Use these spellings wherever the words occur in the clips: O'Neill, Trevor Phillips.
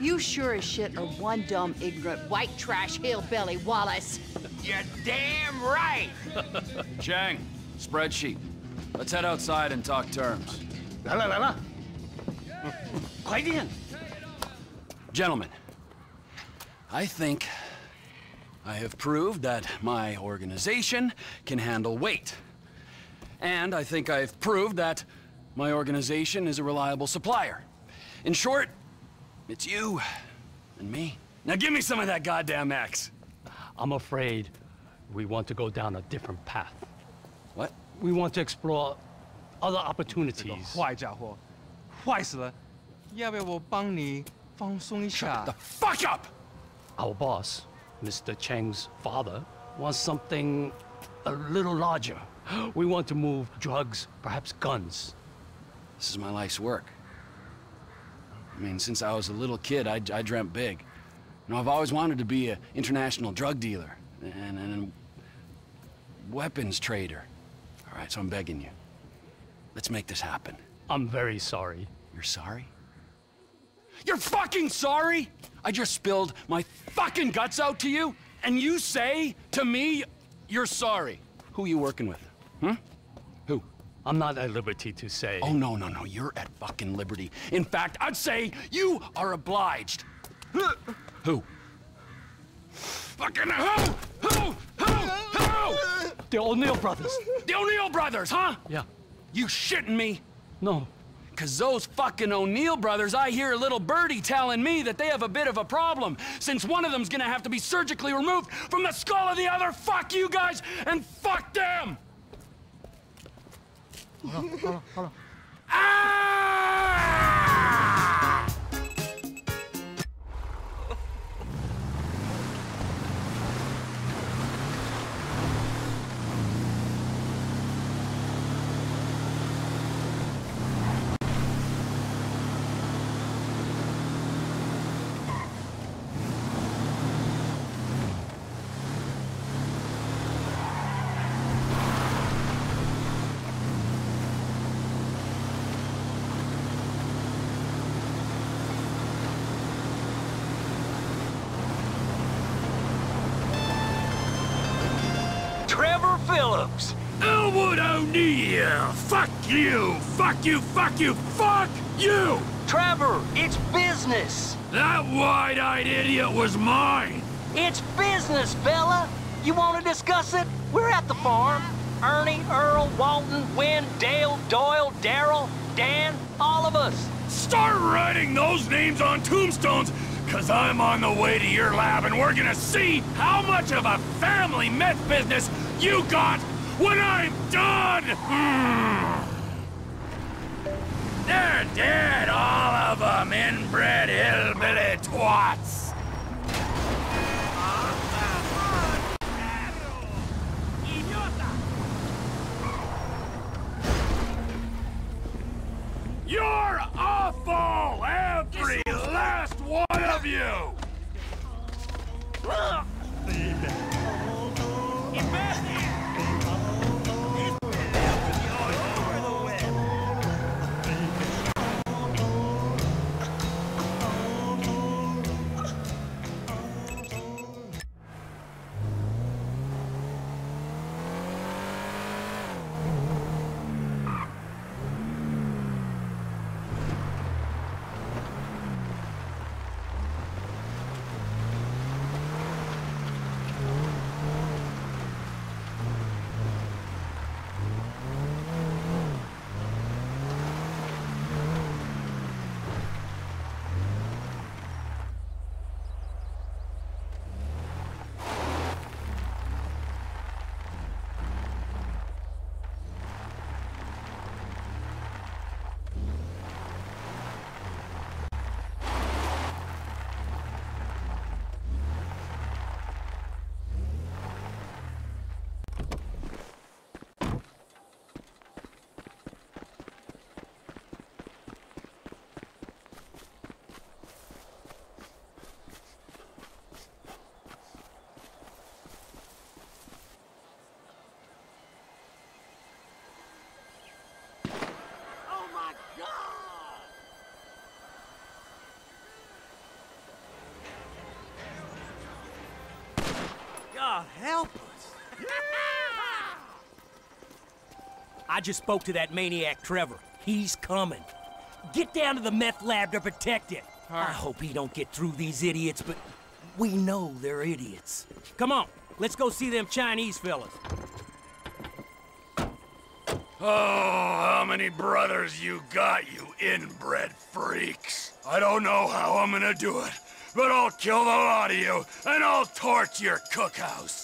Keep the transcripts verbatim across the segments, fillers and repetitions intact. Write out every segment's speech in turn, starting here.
You sure as shit are one dumb, ignorant, white trash hillbilly, Wallace. You're damn right! Chang, spreadsheet. Let's head outside and talk terms. La la la la. Quite in. Gentlemen, I think I have proved that my organization can handle weight. And I think I've proved that my organization is a reliable supplier. In short, it's you and me. Now give me some of that goddamn axe. I'm afraid we want to go down a different path. What? We want to explore other opportunities. Shut the fuck up! Our boss, Mister Chang's father, wants something a little larger. We want to move drugs, perhaps guns. This is my life's work. I mean, since I was a little kid, I, I dreamt big. You know, I've always wanted to be an international drug dealer and, and a weapons trader. All right, so I'm begging you. Let's make this happen. I'm very sorry. You're sorry? You're fucking sorry? I just spilled my fucking guts out to you, and you say to me you're sorry. Who are you working with? Huh? Who? I'm not at liberty to say. Oh, no, no, no, you're at fucking liberty. In fact, I'd say you are obliged. Who? Fucking who? Who? Who? Who? The O'Neill brothers. The O'Neill brothers, huh? Yeah. You shitting me? No. Because those fucking O'Neill brothers, I hear a little birdie telling me that they have a bit of a problem, since one of them's gonna have to be surgically removed from the skull of the other. Fuck you guys and fuck them! Hold on, hold on, hold on. Ah! Trevor Phillips. Elwood O'Neill. Fuck you. Fuck you. Fuck you. Fuck you. Trevor, it's business. That wide-eyed idiot was mine. It's business, fella. You want to discuss it? We're at the farm. Ernie, Earl, Walton, Wynn, Dale, Doyle, Daryl, Dan, all of us. Start writing those names on tombstones. Because I'm on the way to your lab, and we're gonna see how much of a family meth business you got when I'm done! Mm. They're dead, all of them, inbred hillbilly twats! You're awful, every last one of you! God help us. Yeah! I just spoke to that maniac Trevor. He's coming. Get down to the meth lab to protect it. Right. I hope he don't get through these idiots, but we know they're idiots. Come on, let's go see them Chinese fellas. Oh, how many brothers you got, you inbred freaks? I don't know how I'm gonna do it, but I'll kill the lot of you, and I'll torch your cookhouse.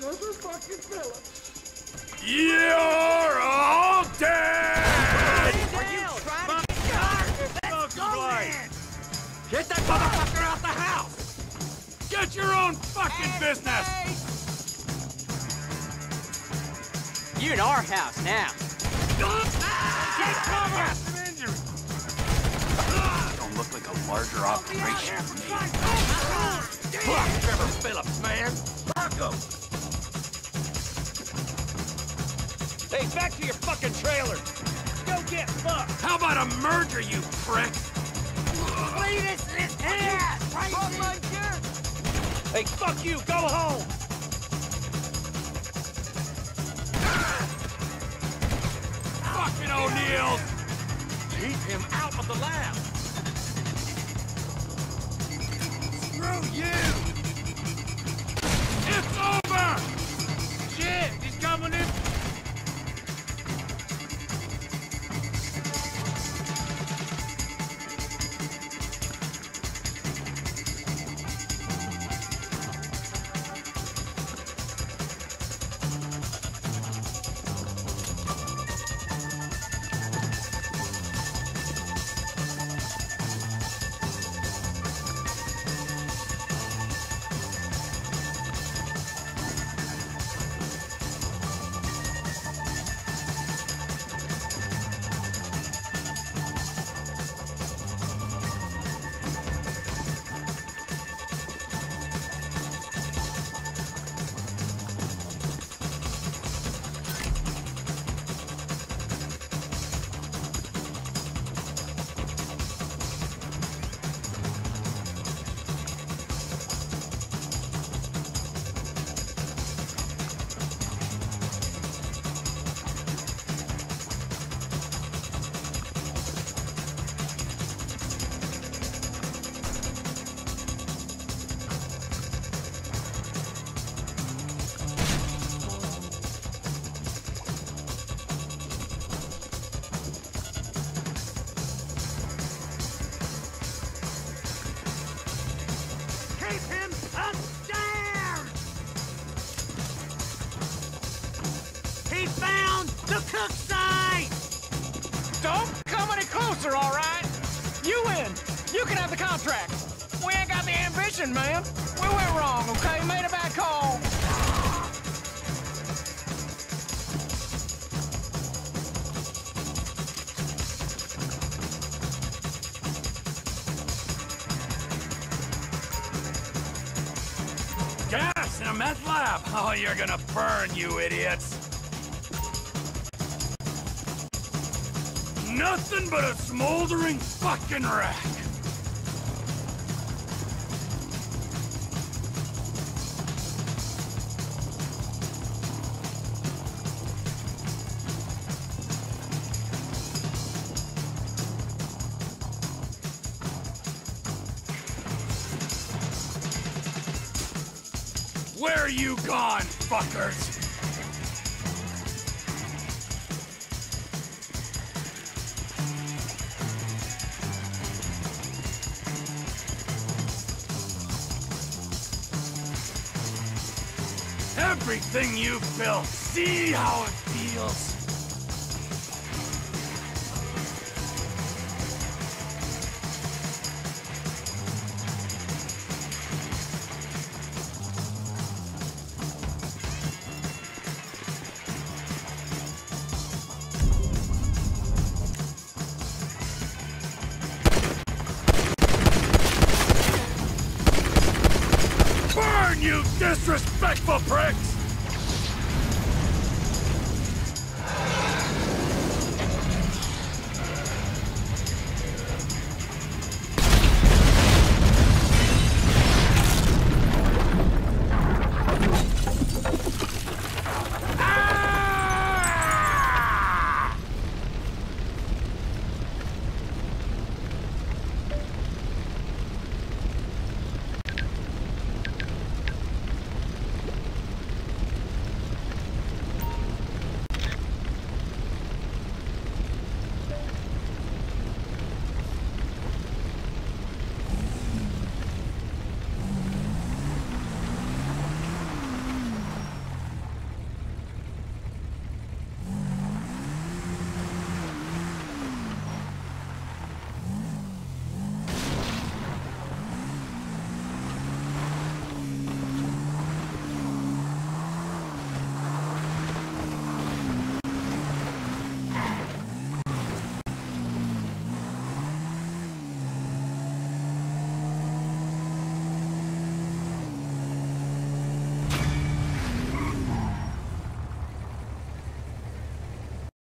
Trevor fucking Phillips. You're all dead! Are you trying to get Get that motherfucker out the house! Get your own fucking hey, business! Hey. You're in our house now. Don't ah! Take cover! That's an injury. Sounds like a larger operation to me. Fuck Trevor Phillips, man! Fuck him! Hey, back to your fucking trailer! Go get fucked! How about a murder, you prick? Leave this in his ass! Hey, fuck you! Go home! Fucking O'Neill! Keep him out of the lab! Screw you! It's over! Shit! He's coming in! Don't come any closer, all right? You win. You can have the contract. We ain't got the ambition, man. We went wrong, okay? Made a bad call. Gas in a meth lab. Oh, you're gonna burn, you idiots. Nothing but a smoldering fucking wreck. Where are you gone, fuckers? Everything you've built, see how it feels. Burn, you disrespectful pricks!